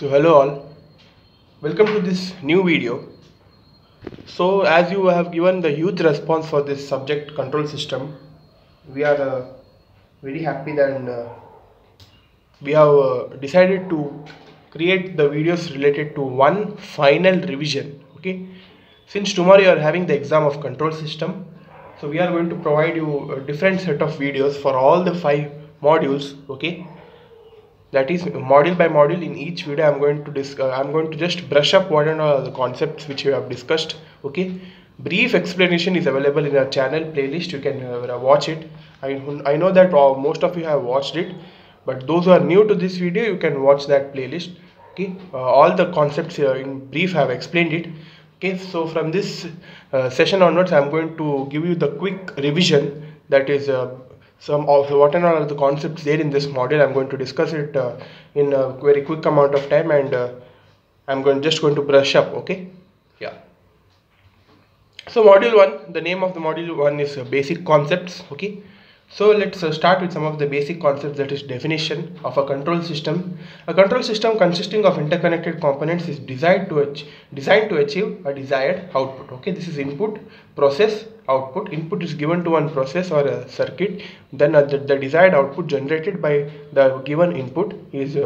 So hello all, welcome to this new video. So as you have given the huge response for this subject control system, we are very happy that we have decided to create the videos related to one final revision. Okay, since tomorrow you are having the exam of control system, so we are going to provide you a different set of videos for all the 5 modules. Okay, that is module by module. In each video I am going to just brush up what and all the concepts which we have discussed. Okay, brief explanation is available in our channel playlist. You can watch it. I know that most of you have watched it, but those who are new to this video, you can watch that playlist. Okay, all the concepts here in brief I have explained it. Okay, so from this session onwards I am going to give you the quick revision, that is some of what and all are the concepts there in this module. I'm going to discuss it in a very quick amount of time, and I'm just going to brush up. Okay, yeah. So module 1, the name of the module 1 is basic concepts. Okay, so let's start with some of the basic concepts, that is definition of a control system. A control system consisting of interconnected components is designed to achieve a desired output. Okay, this is input, process, output. Input is given to one process or a circuit, then the desired output generated by the given input is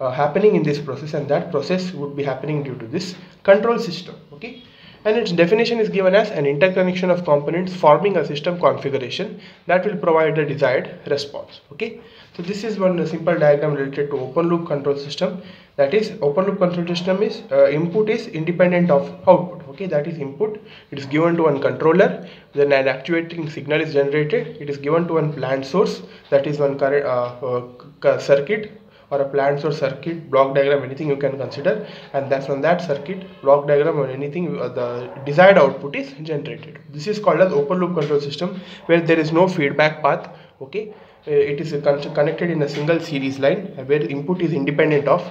happening in this process, and that process would be happening due to this control system. Okay, and its definition is given as an interconnection of components forming a system configuration that will provide the desired response. Okay, so this is one simple diagram related to open loop control system. That is, open loop control system is input is independent of output. Okay, that is input, it is given to one controller, then an actuating signal is generated, it is given to one plant source, that is one current circuit or a plant source circuit block diagram, anything you can consider, and that's on that circuit block diagram or anything the desired output is generated. This is called as open loop control system, where there is no feedback path. Okay, it is connected in a single series line where input is independent of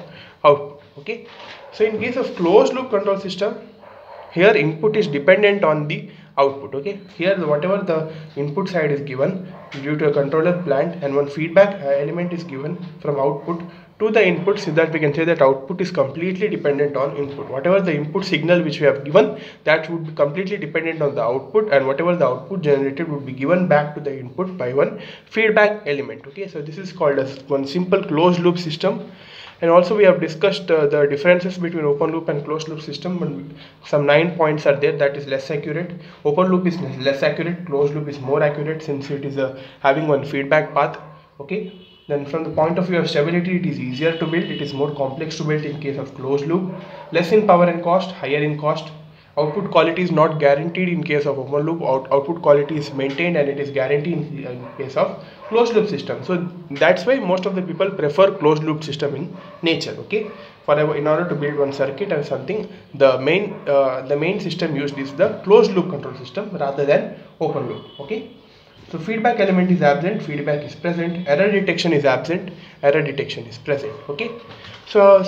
output. Okay, so in case of closed loop control system, here input is dependent on the output. Okay, here whatever the input side is given due to a controller plant, and one feedback element is given from output to the input, so that we can say that output is completely dependent on input. Whatever the input signal which we have given, that would be completely dependent on the output, and whatever the output generated would be given back to the input by one feedback element. Okay, so this is called as one simple closed loop system. And also we have discussed the differences between open loop and closed loop system, and some 9 points are there. That is less accurate, open loop is less accurate, closed loop is more accurate since it is having one feedback path. Okay, then from the point of view of stability, it is easier to build, it is more complex to build in case of closed loop, less in power and cost, higher in cost. Output quality is not guaranteed in case of open loop, output quality is maintained and it is guaranteed in case of closed loop system. So that's why most of the people prefer closed loop system in nature. Okay, for in order to build one circuit or something, the main system used is the closed loop control system rather than open loop. Okay, so feedback element is absent, feedback is present, error detection is absent, error detection is present. Okay, so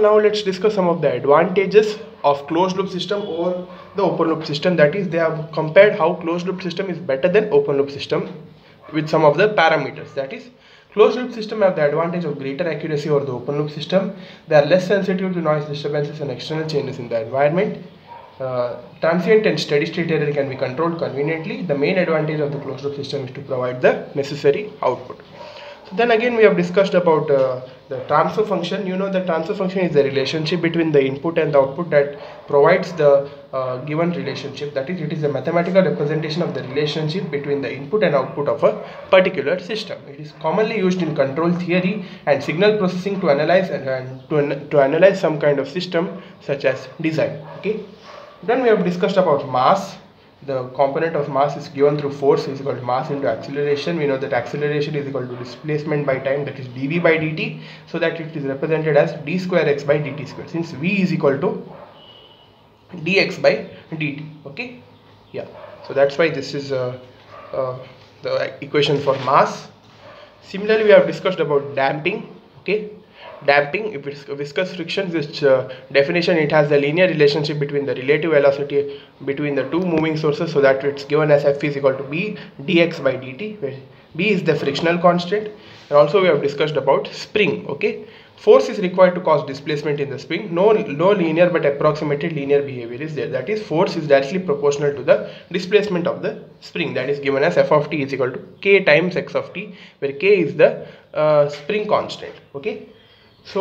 now let's discuss some of the advantages of closed loop system or the open loop system. That is, they have compared how closed loop system is better than open loop system with some of the parameters. That is, closed loop system have the advantage of greater accuracy over the open loop system. They are less sensitive to noise disturbances and external changes in the environment. Transient and steady state error can be controlled conveniently. The main advantage of the closed loop system is to provide the necessary output. So then again we have discussed about the transfer function. You know, the transfer function is the relationship between the input and the output that provides the given relationship. That is, it is a mathematical representation of the relationship between the input and output of a particular system. It is commonly used in control theory and signal processing to analyze and to analyze some kind of system such as design. Okay, then we have discussed about mass. The component of mass is given through force, is equal to mass into acceleration. We know that acceleration is equal to displacement by time, that is dv by dt, so that it is represented as d square x by dt square, since v is equal to dx by dt. Okay, yeah, so that's why this is the equation for mass. Similarly, we have discussed about damping. Okay, damping, if it's viscous friction, which definition, it has the linear relationship between the relative velocity between the two moving sources, so that it's given as F is equal to B dx by dt, where B is the frictional constant. And also we have discussed about spring. Okay, Force is required to cause displacement in the spring. No linear but approximately linear behavior is there. That is, force is directly proportional to the displacement of the spring. That is given as f of t is equal to k times x of t, where k is the spring constant. Okay. So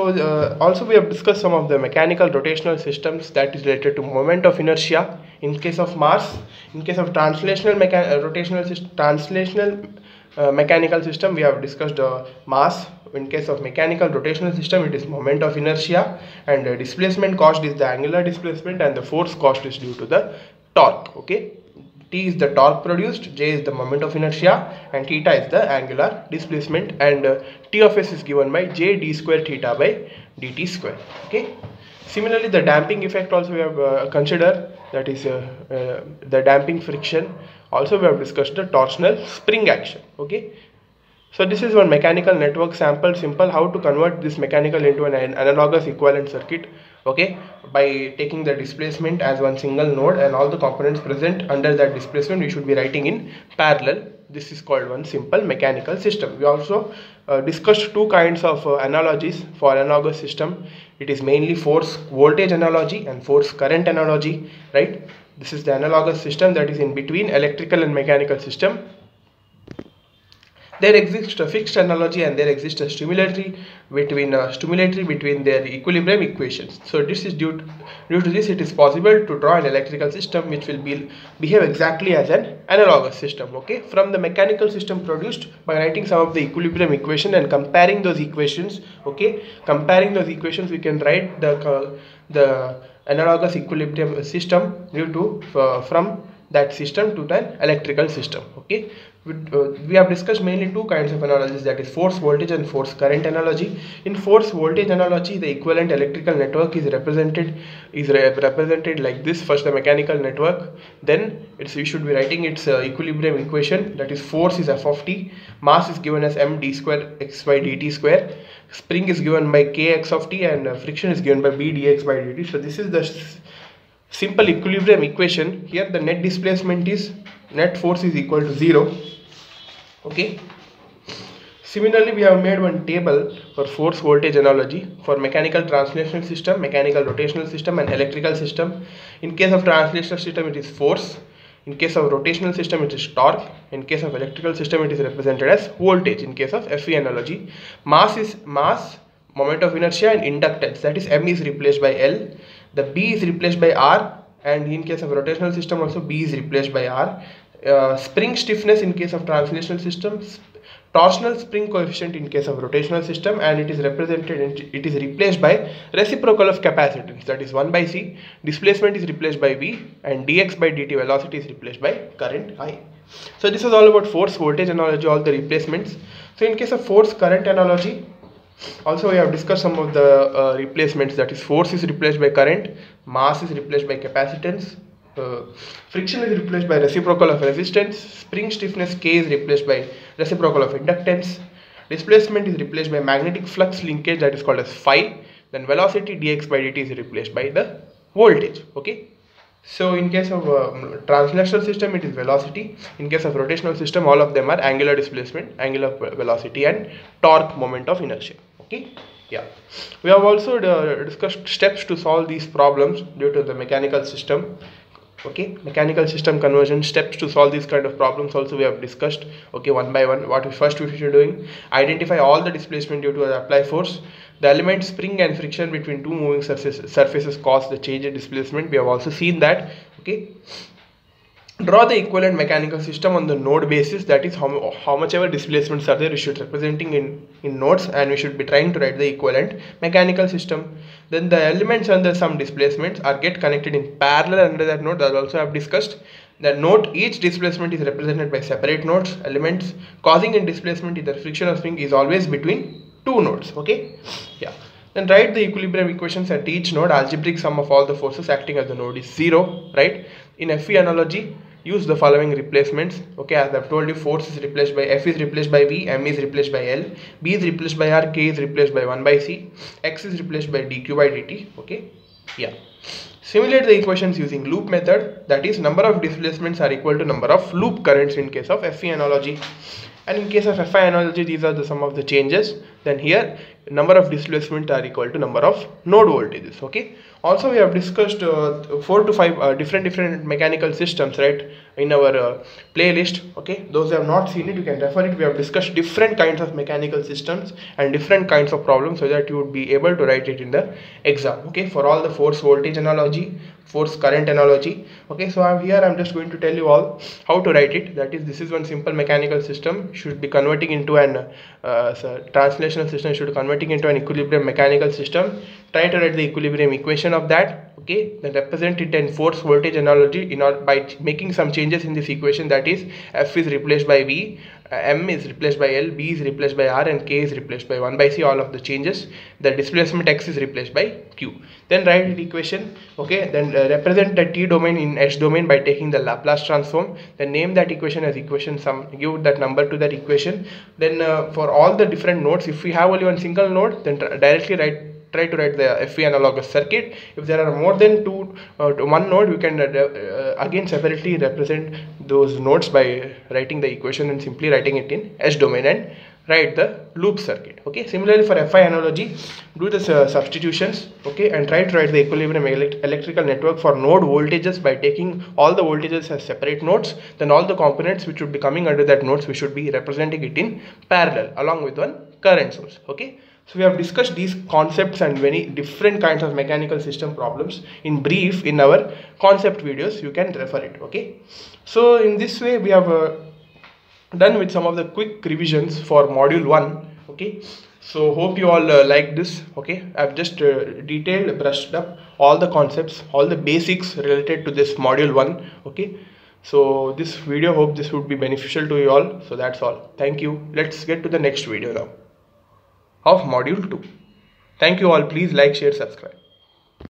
also we have discussed some of the mechanical rotational systems that is related to moment of inertia in case of Mars. In case of translational mechanical system, we have discussed mass. In case of mechanical rotational system, it is moment of inertia, and displacement caused is the angular displacement, and the force caused is due to the torque. Okay, T is the torque produced, J is the moment of inertia, and theta is the angular displacement, and T of S is given by J d square theta by dt square. Okay. Similarly, the damping effect also we have considered, that is the damping friction. Also we have discussed the torsional spring action. Okay. So this is one mechanical network sample, simple how to convert this mechanical into an analogous equivalent circuit, okay, by taking the displacement as one single node, and all the components present under that displacement we should be writing in parallel. This is called one simple mechanical system. We also discussed two kinds of analogies for analogous system. It is mainly force voltage analogy and force current analogy, right? This is the analogous system that is in between electrical and mechanical system. There exists a fixed analogy and there exists a stimulatory between their equilibrium equations. So this is due to this, it is possible to draw an electrical system which will behave exactly as an analogous system, okay, from the mechanical system produced by writing some of the equilibrium equation and comparing those equations. Okay, comparing those equations, we can write the analogous equilibrium system from that system to an electrical system. Okay, we have discussed mainly two kinds of analogies, that is force voltage and force current analogy. In force voltage analogy, the equivalent electrical network is represented like this. First the mechanical network, then we should be writing its equilibrium equation, that is force is f of t, mass is given as m d square x by dt square, spring is given by k x of t, and friction is given by b dx by dt. So this is the simple equilibrium equation. Here the net displacement is, net force is equal to 0. Okay. Similarly, we have made one table for force voltage analogy for mechanical translational system, mechanical rotational system, and electrical system. In case of translational system, it is force. In case of rotational system, it is torque. In case of electrical system, it is represented as voltage. In case of FE analogy, mass is mass, moment of inertia, and inductance, that is M is replaced by L, the B is replaced by R, and in case of rotational system also B is replaced by R. Spring stiffness in case of translational systems, torsional spring coefficient in case of rotational system, and it is replaced by reciprocal of capacitance, that is 1 by C, displacement is replaced by V, and dx by dt velocity is replaced by current I. So this is all about force voltage analogy, all the replacements. So in case of force current analogy, also we have discussed some of the replacements, that is force is replaced by current, mass is replaced by capacitance, friction is replaced by reciprocal of resistance, spring stiffness K is replaced by reciprocal of inductance, displacement is replaced by magnetic flux linkage, that is called as phi, then velocity dx by dt is replaced by the voltage. Okay. So in case of translational system, it is velocity. In case of rotational system, all of them are angular displacement, angular velocity, and torque, moment of inertia. Okay. Yeah, we have also discussed steps to solve these problems due to the mechanical system. Okay, mechanical system conversion steps to solve these kind of problems also we have discussed, okay, one by one. What we should be doing: identify all the displacement due to the applied force, the element spring and friction between two moving surfaces cause the change in displacement. We have also seen that. Okay, draw the equivalent mechanical system on the node basis, that is how much ever displacements are there, we should representing in nodes, and we should be trying to write the equivalent mechanical system. Then the elements under some displacements are get connected in parallel under that node, that also I have discussed. The node, each displacement is represented by separate nodes. Elements causing in displacement, either friction or spring, is always between two nodes. Okay. Yeah. Then write the equilibrium equations at each node. Algebraic sum of all the forces acting at the node is 0. Right. In FE analogy, use the following replacements. Okay, as I've told you, force is replaced by F is replaced by V, M is replaced by L, B is replaced by R, K is replaced by 1 by C, X is replaced by dq by dt. Okay, yeah. Simulate the equations using loop method, that is number of displacements are equal to number of loop currents in case of FE analogy, and in case of FI analogy, these are the sum of the changes. Then here number of displacement are equal to number of node voltages. Okay, also we have discussed 4 to 5 different mechanical systems, right, in our playlist. Okay, those who have not seen it, you can refer it. We have discussed different kinds of mechanical systems and different kinds of problems so that you would be able to write it in the exam. Okay, for all the force voltage analogy, force current analogy. Okay, so I'm just going to tell you all how to write it. That is, this is one simple mechanical system should be converting into an translational system should converting into an equilibrium mechanical system. Try to write the equilibrium equation of that. Okay, then represent it in force voltage analogy by making some changes in this equation. That is, F is replaced by V, M is replaced by L, B is replaced by R, and K is replaced by 1 by C. All of the changes. The displacement X is replaced by Q. Then write the equation. Okay, then represent the T domain in H domain by taking the Laplace transform. Then name that equation as equation sum. Give that number to that equation. Then for all the different nodes, if we have only one single node, then directly try to write the FE analogous circuit. If there are more than one node, we can again separately represent those nodes by writing the equation and simply writing it in H domain and write the loop circuit. Okay, similarly for FI analogy, do the substitutions. Okay, and try to write the equilibrium electrical network for node voltages by taking all the voltages as separate nodes. Then all the components which would be coming under that nodes, we should be representing it in parallel along with one current source. Okay, so we have discussed these concepts and many different kinds of mechanical system problems in brief in our concept videos. You can refer it. Okay, so in this way we have done with some of the quick revisions for module 1. Okay, so hope you all like this. Okay, I've just detailed, brushed up all the concepts, all the basics related to this module 1. Okay, so this video, hope this would be beneficial to you all. So that's all. Thank you. Let's get to the next video now of module 2. Thank you all. Please like, share, subscribe.